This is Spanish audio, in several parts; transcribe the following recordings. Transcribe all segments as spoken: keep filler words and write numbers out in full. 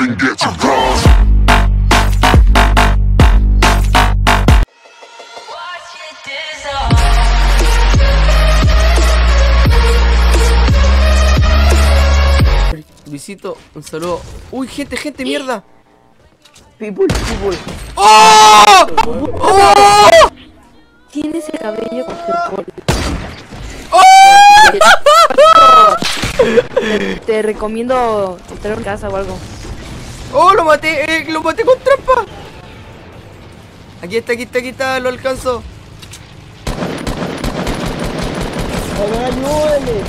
even get to cross. Luisito, un saludo. Uy, gente, gente, mierda. People, people. ¡Oh! ¡Oh! Tiene ese cabello con el ¡oh! Te, te recomiendo entrar en casa o algo. ¡Oh, lo maté! Eh, ¡Lo maté con trampa! Aquí está, aquí está, aquí está, lo alcanzo. ¡Ayúdale!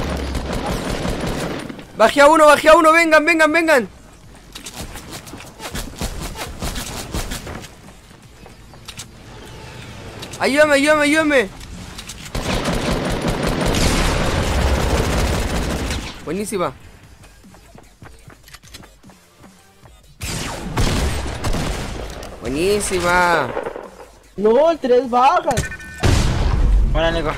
Bajé a uno, bajé a uno, vengan, vengan, vengan. Ayúdame, ayúdame, ayúdame. Buenísima. Buenísima. No, tres bajas. Buena, Nico.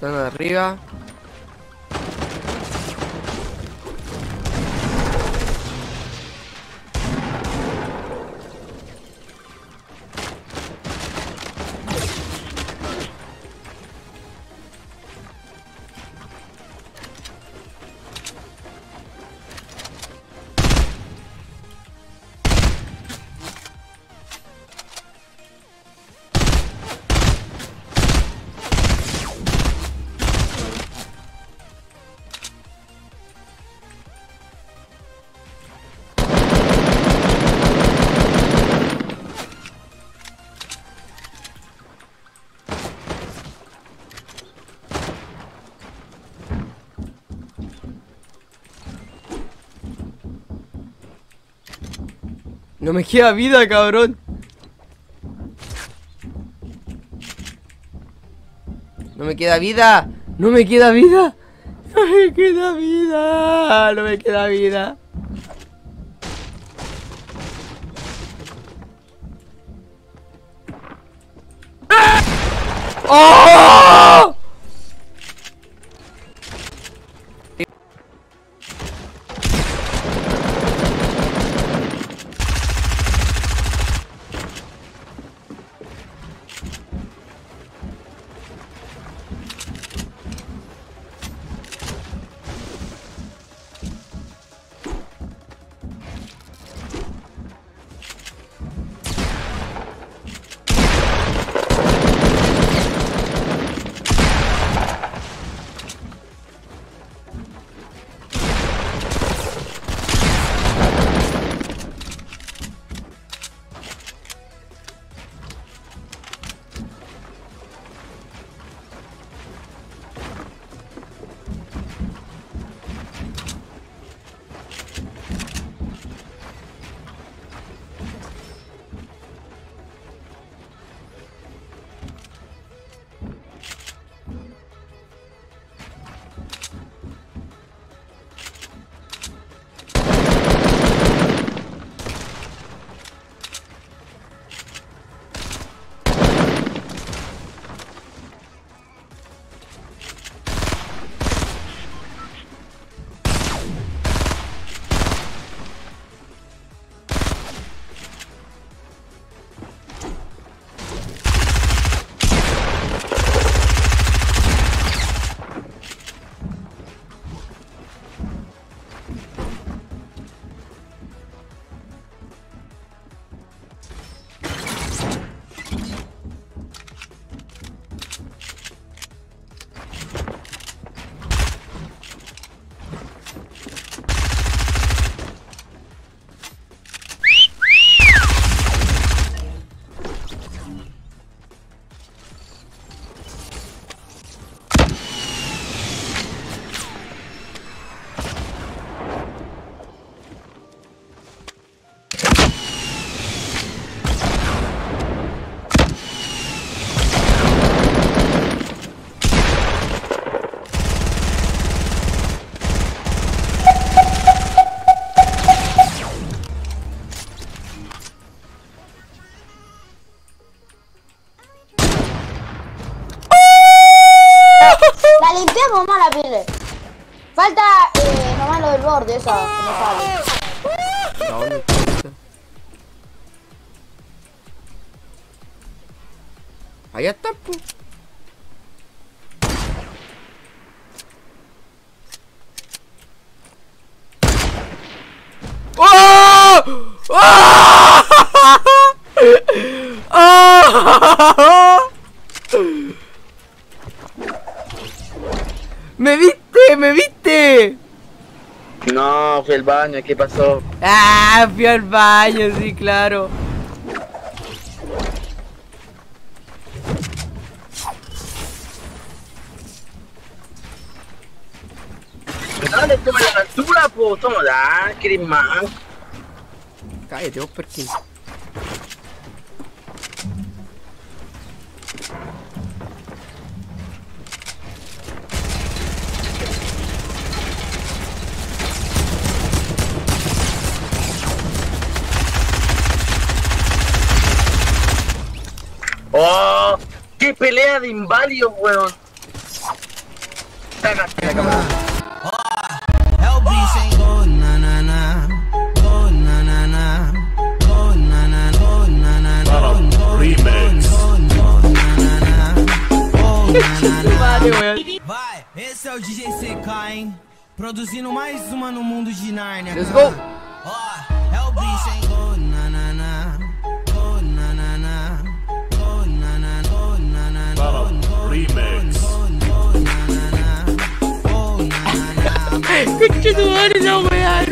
Están arriba. No me queda vida, cabrón. No me queda vida. No me queda vida. No me queda vida. No me queda vida. ¡Oh! Falta eh, nomás lo del borde, esa que no sale. Allá está, pu. ¡Oh! ¡Oh! ¡Oh! ¡Me viste! ¡Me viste! No, fui al baño, ¿qué pasó? ¡Ah! Fui al baño, sí, claro. Dale, toma la altura, po, toma la, querés más. Cállate vos, Perkins. Oh, qué pelea de inválidos, weón. Están hasta la cámara. Esse é o D J C K, hein? Produzindo mais uma no mundo de Narnia. Let's go! Ó, é o bicho, hein? Oh, nanana, oh, nanana, oh, nanana, oh, nanana, oh, nanana,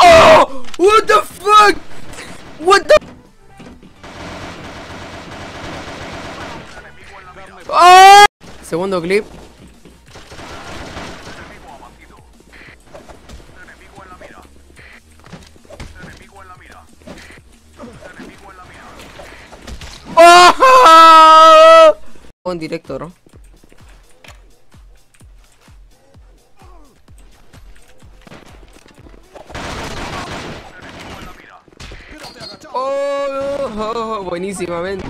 oh, what the fuck? What the? Oh! Segundo clip. Oh! Buen directo, ¿no? Oh, buenísimamente.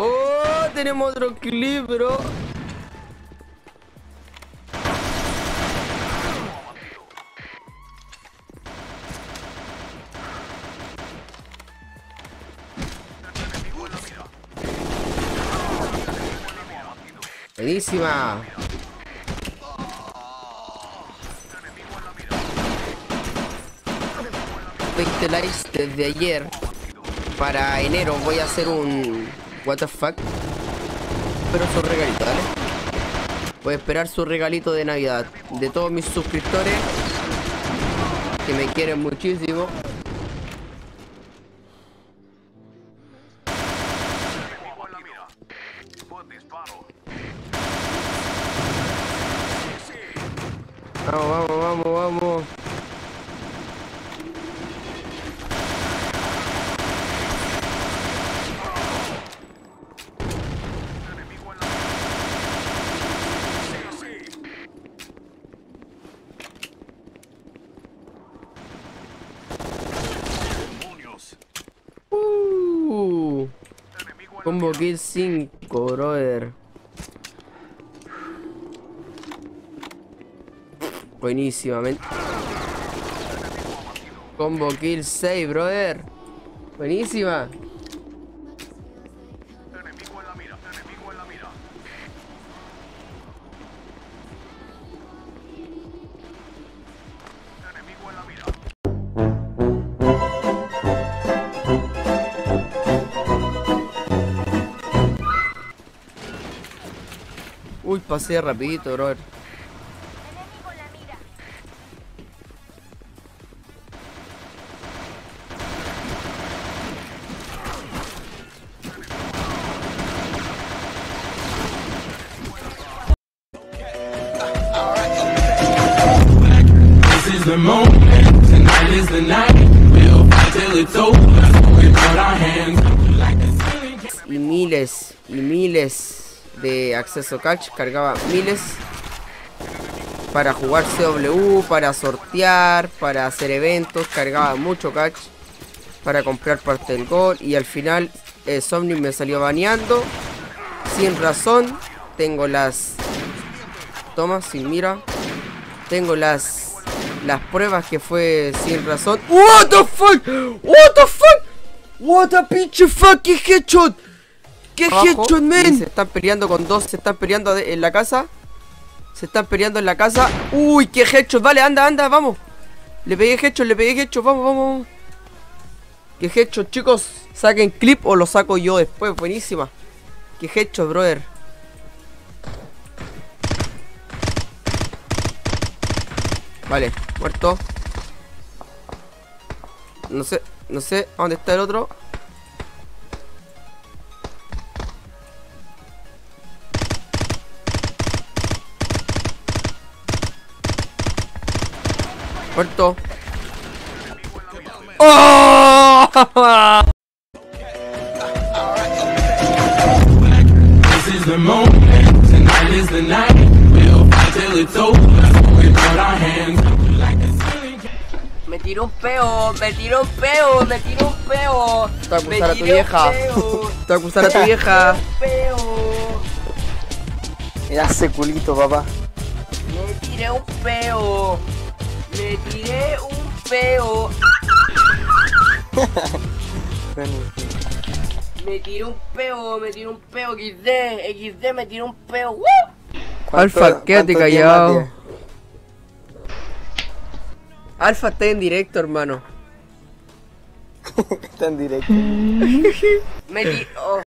Oh, tenemos otro clip, bro. Buenísima. veinte likes desde ayer. Para enero voy a hacer un what the fuck, pero su regalito, ¿vale? Voy a esperar su regalito de Navidad de todos mis suscriptores que me quieren muchísimo. Vamos, vamos, vamos, vamos. Combo kill cinco, brother. Buenísimamente. Combo kill seis, brother. Buenísima. Enemigo en la mira, enemigo en la mira. Enemigo en la mira. Uy, pasé rapidito, bro. Y miles, y miles. de acceso catch, cargaba miles para jugar C W, para sortear, para hacer eventos, cargaba mucho catch para comprar parte del gol. Y al final eh, Somnium me salió baneando sin razón. Tengo las tomas sin mira, tengo las las pruebas que fue sin razón. What the fuck, what the fuck, what a pinche fucking headshot. ¿Qué headshot, man? Se están peleando con dos, se están peleando en la casa. Se están peleando en la casa. Uy, qué headshot, vale, anda, anda, vamos. Le pegué headshot, le pegué headshot, vamos, vamos. Qué headshot, chicos. Saquen clip o lo saco yo después, buenísima. Qué headshot, brother. Vale, muerto. No sé, no sé, ¿dónde está el otro? Muerto. ¡Oh! Me tiró un peo, me tiró un peo, me tiró un peo. Te voy a acusar a tu vieja. Te voy a acusar a tu vieja. Mira ese culito, papá. Me tiré un peo. Me tiré un peo. Me tiré un peo, me tiré un peo. equis de, equis de, me tiré un peo. ¡Woo! Alfa, quédate callado. Alfa está en directo, hermano. Está en directo. Me tiró.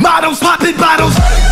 Bottles popping bottles.